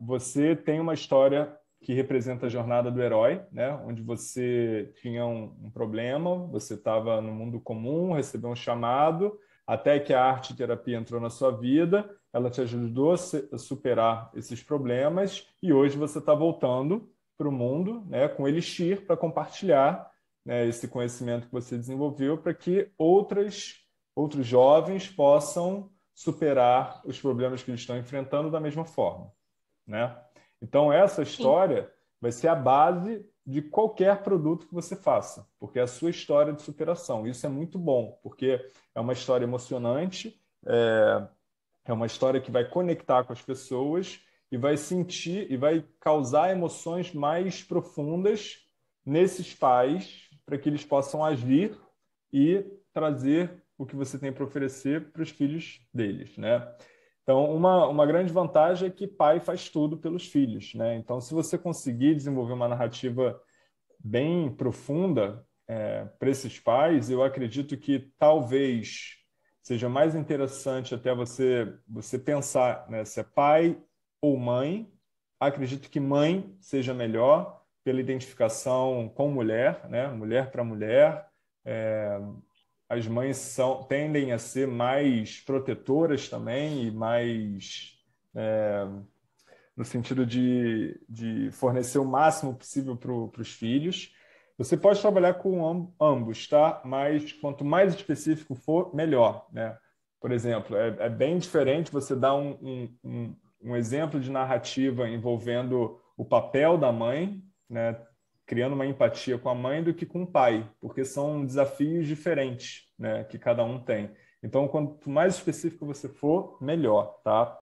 Você tem uma história que representa a jornada do herói, né? Onde você tinha um problema, você estava no mundo comum, recebeu um chamado, até que a arte e terapia entrou na sua vida, ela te ajudou a superar esses problemas e hoje você está voltando para o mundo, né, com Elixir, para compartilhar, né, esse conhecimento que você desenvolveu para que outros jovens possam superar os problemas que eles estão enfrentando da mesma forma, né? Então, essa história vai ser a base de qualquer produto que você faça, porque é a sua história de superação. Isso é muito bom, porque é uma história emocionante, é uma história que vai conectar com as pessoas e vai sentir e vai causar emoções mais profundas nesses pais para que eles possam agir e trazer o que você tem para oferecer para os filhos deles, né? Então, uma grande vantagem é que pai faz tudo pelos filhos, né? Então, se você conseguir desenvolver uma narrativa bem profunda para esses pais, eu acredito que talvez seja mais interessante até você pensar, né, se é pai ou mãe. Acredito que mãe seja melhor pela identificação com mulher, né? Mulher para mulher. As mães tendem a ser mais protetoras também e mais no sentido de fornecer o máximo possível para os filhos. Você pode trabalhar com ambos, tá? Mas quanto mais específico for, melhor, né? Por exemplo, é bem diferente você dar um exemplo de narrativa envolvendo o papel da mãe, né? Criando uma empatia com a mãe do que com o pai, porque são desafios diferentes, né, que cada um tem. Então, quanto mais específico você for, melhor, tá?